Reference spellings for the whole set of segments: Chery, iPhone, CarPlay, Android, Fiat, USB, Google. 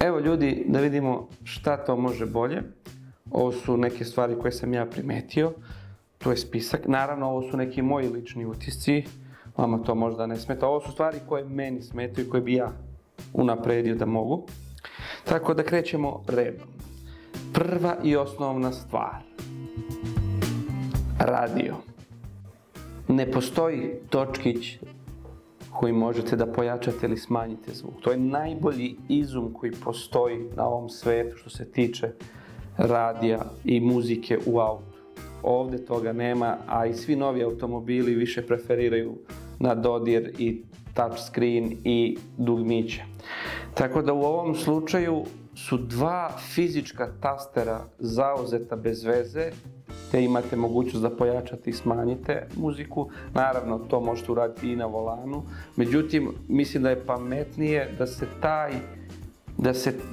Evo ljudi, da vidimo šta to može bolje. Ovo su neke stvari koje sam ja primetio. To je spisak. Naravno, ovo su neki moji lični utisci. Vama to možda ne smeta. Ovo su stvari koje meni smetaju i koje bi ja unapredio da mogu. Tako da krećemo redom. Prva i osnovna stvar. Radio. Ne postoji točkić koji možete da pojačate ili smanjite zvuk. To je najbolji izum koji postoji na ovom svetu što se tiče radija i muzike u autu. Ovde toga nema, a i svi novi automobili više preferiraju na dodir i touchscreen i dugmiće. Tako da u ovom slučaju su dva fizička tastera zauzeta bez veze, te imate mogućnost da pojačate i smanjite muziku. Naravno, to možete uraditi i na volanu. Međutim, mislim da je pametnije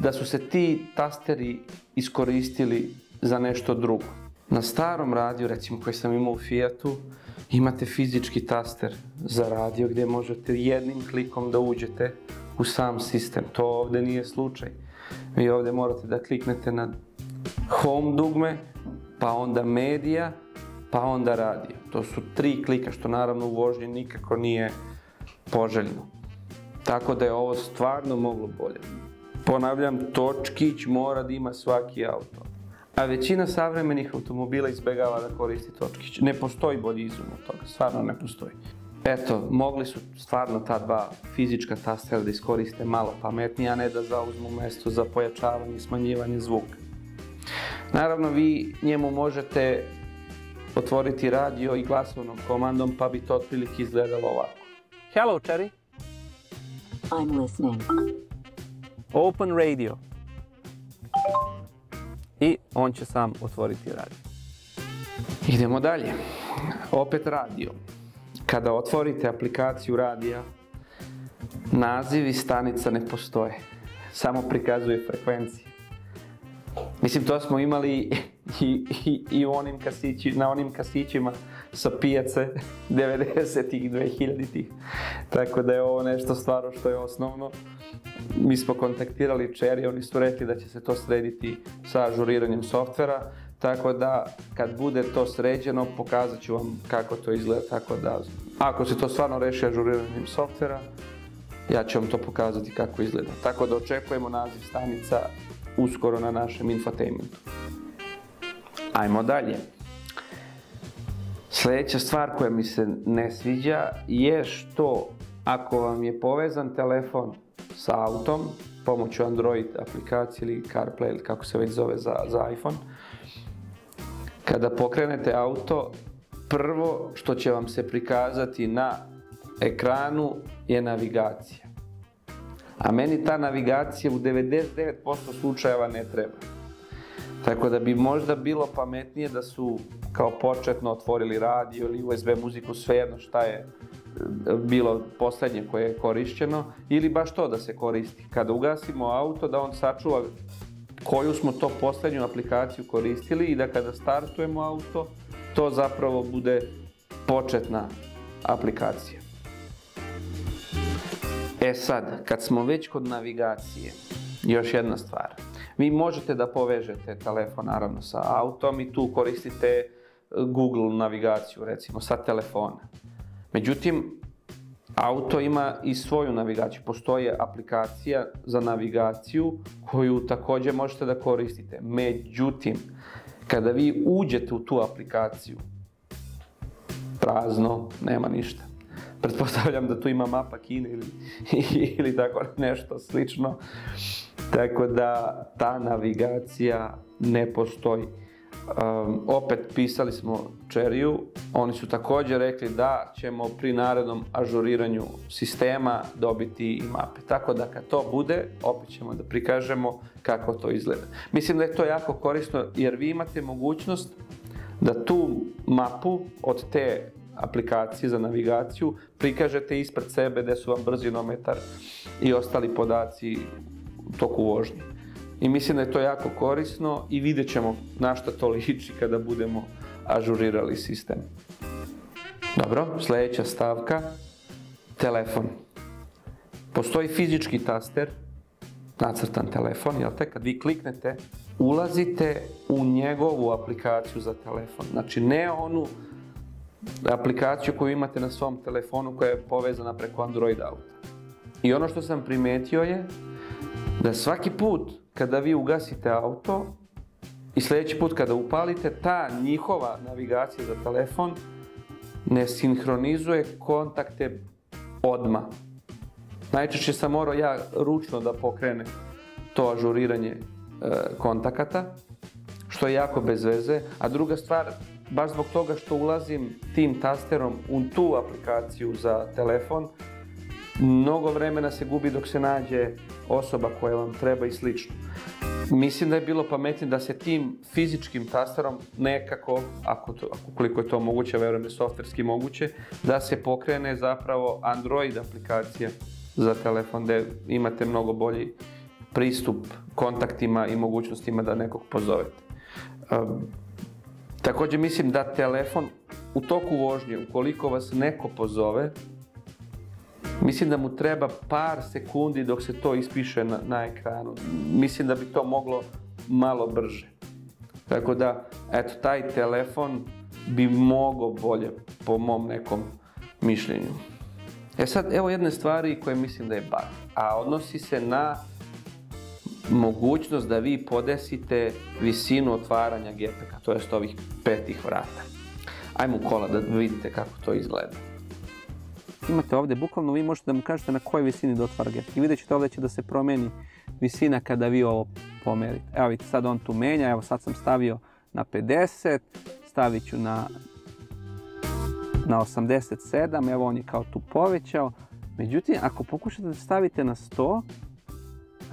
da su se ti tasteri iskoristili za nešto drugo. Na starom radiju, recimo koji sam imao u Fiatu, imate fizički taster za radio gdje možete jednim klikom da uđete u sam sistem. To ovdje nije slučaj. Vi ovdje morate da kliknete na Home dugme, pa onda Media, pa onda Radio. To su tri klika, što naravno u vožnji nikako nije poželjno. Tako da je ovo stvarno moglo bolje. Ponavljam, točkić mora da ima svaki auto. A većina savremenih automobila izbegava da koristi točkić. Ne postoji bolji izum od toga, stvarno ne postoji. Eto, mogli su stvarno ta dva fizička tastera da iskoriste malo pametnije, a ne da zauzmu mesto za pojačavanje i smanjivanje zvuka. Naravno, vi njemu možete otvoriti radio i glasovnom komandom, pa bi to otprilike izgledalo ovako. Hello, Cherry. I'm listening. Open radio. I on će sam otvoriti radio. Idemo dalje. Opet radio. Kada otvorite aplikaciju radija, nazivi stanica ne postoje. Samo prikazuje frekvencije. Mislim, to smo imali i na onim kasićima sa pijace 90-ih, 2000-ih. Tako da je ovo nešto stvarno što je osnovno. Mi smo kontaktirali Cherry, oni su rekli da će se to srediti sa ažuriranjem softvera. Tako da, kad bude to sređeno, pokazat ću vam kako to izgleda. Tako da, ako se to stvarno reši ažuriranjem softvera, ja ću vam to pokazati kako izgleda. Tako da očekujemo naziv stanica uskoro na našem infotainmentu. Ajmo dalje. Sljedeća stvar koja mi se ne sviđa je što ako vam je povezan telefon sa autom, pomoću Android aplikacije ili CarPlay ili kako se već zove za iPhone, kada pokrenete auto, prvo što će vam se prikazati na ekranu je navigacija. A meni ta navigacija u 99% slučajeva ne treba. Tako da bi možda bilo pametnije da su kao početno otvorili radio ili USB muziku, svejedno šta je bilo posljednje koje je korišćeno, ili baš to da se koristi. Kada ugasimo auto, da on sačuva koju smo to posljednju aplikaciju koristili i da kada startujemo auto, to zapravo bude početna aplikacija. E sad, kad smo već kod navigacije, još jedna stvar. Vi možete da povežete telefon naravno sa autom i tu koristite Google navigaciju recimo sa telefona. Međutim, auto ima i svoju navigaciju. Postoji aplikacija za navigaciju koju također možete da koristite. Međutim, kada vi uđete u tu aplikaciju, prazno, nema ništa. Pretpostavljam da tu ima mapa Kine ili tako nešto slično. Tako da ta navigacija ne postoji. Opet pisali smo Cherryu, oni su također rekli da ćemo pri narednom ažuriranju sistema dobiti i mape. Tako da kad to bude, opet ćemo da prikažemo kako to izgleda. Mislim da je to jako korisno jer vi imate mogućnost da tu mapu od te aplikacije za navigaciju prikažete ispred sebe gdje su vam brzinometar i ostali podaci u toku vožnje. I mislim da je to jako korisno i vidjet ćemo na što to liči kada budemo ažurirali sistem. Dobro, sljedeća stavka, telefon. Postoji fizički taster nacrtan telefon, jel te, kad vi kliknete, ulazite u njegovu aplikaciju za telefon. Znači, ne onu aplikaciju koju imate na svom telefonu koja je povezana preko Android auta. I ono što sam primetio je da svaki put kada vi ugasite auto i sljedeći put kada upalite, ta njihova navigacija za telefon ne sinhronizuje kontakte odmah. Najčešće sam morao ja ručno da pokrenem to ažuriranje kontakata, što je jako bez veze. A druga stvar, baš zbog toga što ulazim tim tasterom u tu aplikaciju za telefon, mnogo vremena se gubi dok se nađe osoba koja vam treba i slično. Mislim da je bilo pametnije da se tim fizičkim tasterom nekako, koliko je to moguće, verujem je softverski moguće, da se pokrene zapravo Android aplikacija za telefon, gdje imate mnogo bolji pristup kontaktima i mogućnostima da nekog pozovete. Također mislim da telefon u toku vožnje, ukoliko vas neko pozove, mislim da mu treba par sekundi dok se to ispiše na ekranu. Mislim da bi to moglo malo brže. Tako da, eto, taj telefon bi mogao bolje po mom nekom mišljenju. E sad, evo jedne stvari koje mislim da je bug, a odnosi se na mogućnost da vi podesite visinu otvaranja gepeka, to jest ovih petih vrata. Ajmo u kola da vidite kako to izgleda. Imate ovdje, bukvalno vi možete da mu kažete na kojoj visini da otvara gepek. I vidjet ćete ovdje će da se promijeni visina kada vi ovo pomerite. Evo vidite, sad on tu menja, evo sad sam stavio na 50, stavit ću na 87, evo on je kao tu povećao. Međutim, ako pokušate da stavite na 100,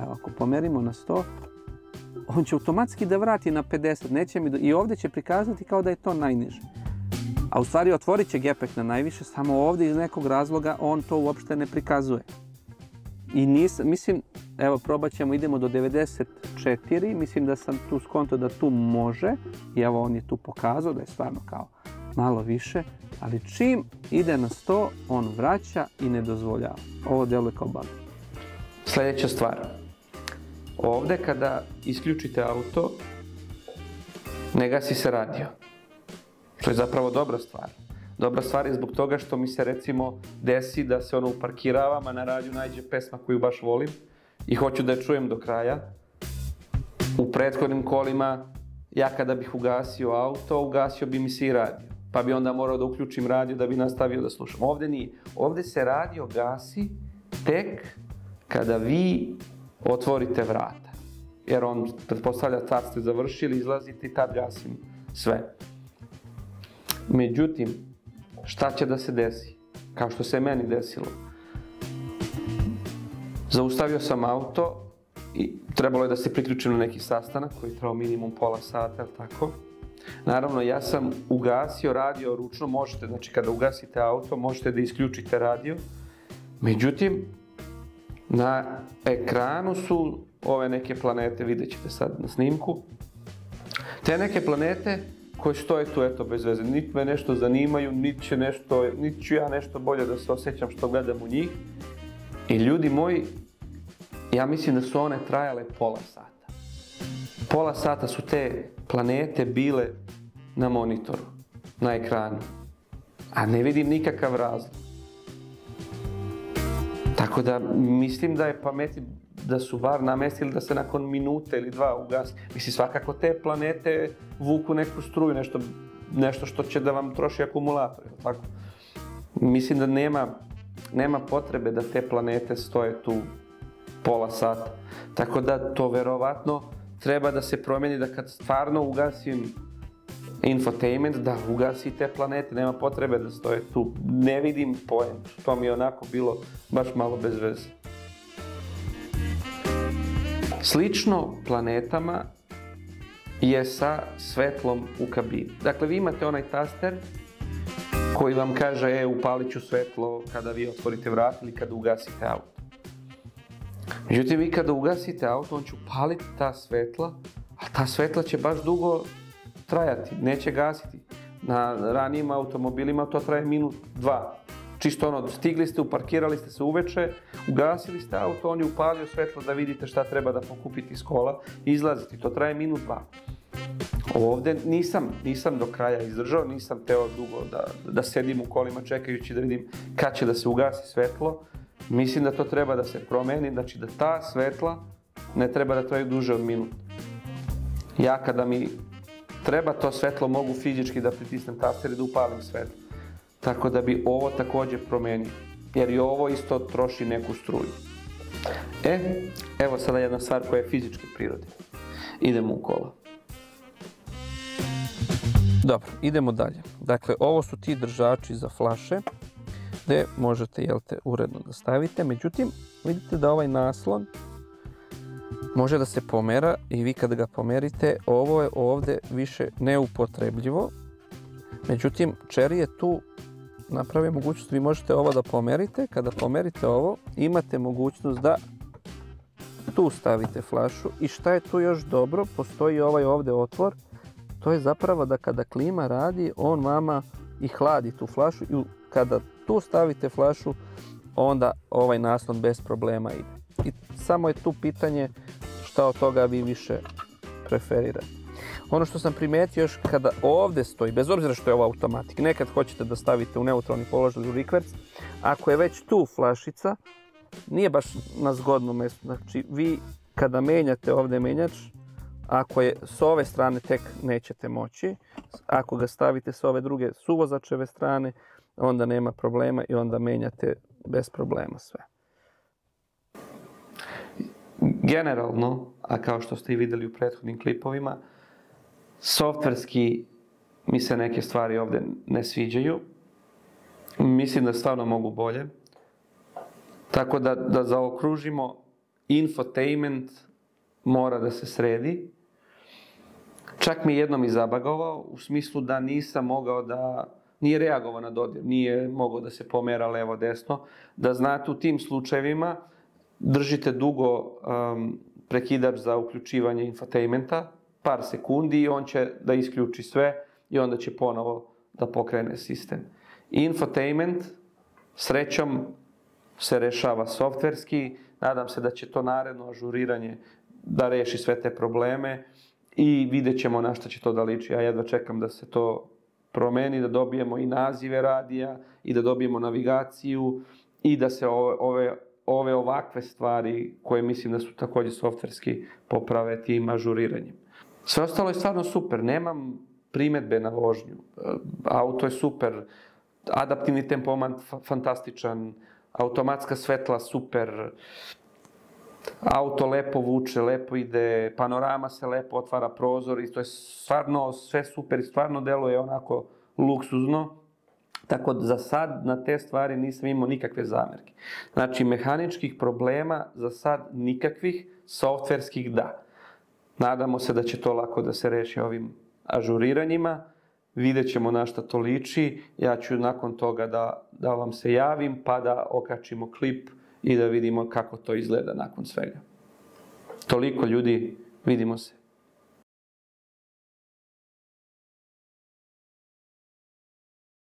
evo ako pomerimo na 100, on će automatski da vrati na 50, neće mi i ovdje će prikazati kao da je to najniže. A u stvari otvorit će gepek na najviše, samo ovdje iz nekog razloga on to uopšte ne prikazuje. I mislim, evo probat ćemo, idemo do 94, mislim da sam tu skonto da tu može, i evo on je tu pokazao da je stvarno kao malo više, ali čim ide na 100, on vraća i ne dozvoljava. Ovo djeluje kao bug. Sljedeća stvar. Ovdje kada isključite auto, ne gasi se radio. Što je zapravo dobra stvar. Dobra stvar je zbog toga što mi se recimo desi da se ono uparkiravam, a na radiju najde pesma koju baš volim i hoću da je čujem do kraja. U prethodnim kolima, ja kada bih ugasio auto, ugasio bi mi se i radio. Pa bi onda morao da uključim radio da bi nastavio da slušam. Ovdje nije. Ovdje se radio gasi tek kada vi otvorite vrata. Jer on pretpostavlja tad ste završili, izlazite i tad gasim sve. Međutim, šta će da se desi? Kao što se meni desilo. Zaustavio sam auto i trebalo je da se priključim na neki sastanak koji je trajao minimum pola sata, ili tako. Naravno, ja sam ugasio radio ručno, možete, znači kada ugasite auto, možete da isključite radio. Međutim, na ekranu su ove neke planete, vidjet ćete sad na snimku. Te neke planete koje stoje tu, eto, bez veze, niti me nešto zanimaju, niti ću ja nešto bolje da se osjećam što gledam u njih. I ljudi moji, ja mislim da su one trajale pola sata. Pola sata su te planete bile na monitoru, na ekranu, a ne vidim nikakav razlog. Tako da mislim da je pametno da su bar namestili da se nakon minute ili dva ugasi. Mislim, svakako te planete vuku neku struju, nešto što će da vam troši akumulator. Mislim da nema potrebe da te planete stoje tu pola sata. Tako da to verovatno treba da se promijeni, da kad stvarno ugasim infotainment, da ugasi te planete, nema potrebe da stoje tu. Ne vidim poentu, to mi je onako bilo baš malo bez veze. Slično planetama je sa svetlom u kabini. Dakle, vi imate onaj taster koji vam kaže upalit ću svetlo kada vi otvorite vrat ili kada ugasite auto. Međutim, vi kada ugasite auto, on će upaliti ta svetla, a ta svetla će baš dugo trajati, neće gasiti. Na ranijim automobilima to traje minut, dva. čisto ono, stigli ste, uparkirali ste se uveče, ugasili ste auto, on je upalio svetlo da vidite šta treba da pokupite iz kola i izlazite. To traje minut, dva. Ovde nisam do kraja izdržao, nisam teo dugo da sedim u kolima čekajući da vidim kad će da se ugasi svetlo. Mislim da to treba da se promeni, znači da ta svetla ne treba da traju duže od minut. Ja kada mi treba to svetlo mogu fizički da pritisnem taster i da upalim svetlo. Tako da bi ovo takođe promenio, jer i ovo isto troši neku struju. Evo sada jedna stvar koja je fizičke prirode. Idemo u kola. Dobro, idemo dalje. Dakle, ovo su ti držači za flaše, gde možete, jel te, uredno da stavite. Međutim, vidite da ovaj naslon može da se pomera i vi kada ga pomerite, ovo je ovde više neupotrebljivo. Međutim, Cherry je tu napravio mogućnost, vi možete ovo da pomerite. Kada pomerite ovo, imate mogućnost da tu stavite flašu. I šta je tu još dobro? Postoji ovaj ovde otvor. To je zapravo da kada klima radi, on vama i hladi tu flašu i kada tu stavite flašu, onda ovaj naslon bez problema ide. I samo je tu pitanje šta od toga vi više preferirate. Ono što sam primetio još kada ovde stoji, bez obzira što je ovo automatik, nekad hoćete da stavite u neutralni položaj u rikverc, ako je već tu flašica, nije baš na zgodnom mestu. Znači, vi kada menjate ovde menjač, ako je s ove strane tek nećete moći, ako ga stavite s ove druge suvozačeve strane, onda nema problema i onda menjate bez problema sve. Generalno, a kao što ste i videli u prethodnim klipovima, softverski mi se neke stvari ovde ne sviđaju. Mislim da stvarno mogu bolje. Tako da zaokružimo, infotainment mora da se sredi. Čak mi jednom i zabagovao, u smislu da nisam mogao da, nije reagovao na dodir, nije mogao da se pomera levo, desno. Da znate, u tim slučajevima držite dugo prekidač za uključivanje infotainmenta, par sekundi i on će da isključi sve i onda će ponovo da pokrene sistem. Infotainment, srećom, se rešava softverski. Nadam se da će to naredno ažuriranje da reši sve te probleme i vidjet ćemo na šta će to da liči. Ja jedva čekam da se to promeni, da dobijemo i nazive radija i da dobijemo navigaciju i da se ove ovakve stvari, koje mislim da su takođe softverski, poprave tim ažuriranjem. Sve ostalo je stvarno super, nemam primetbe na vožnju. Auto je super, adaptivni tempomat fantastičan, automatska svetla super, auto lepo vuče, lepo ide, panorama se lepo otvara, prozor i to je stvarno sve super i stvarno deluje onako luksuzno. Tako da za sad na te stvari nisam imao nikakve zamerke. Znači, mehaničkih problema za sad nikakvih, softverskih da. Nadamo se da će to lako da se reši ovim ažuriranjima. Vidjet ćemo na šta to liči. Ja ću nakon toga da vam se javim pa da okačimo klip i da vidimo kako to izgleda nakon svega. Toliko, ljudi, vidimo se.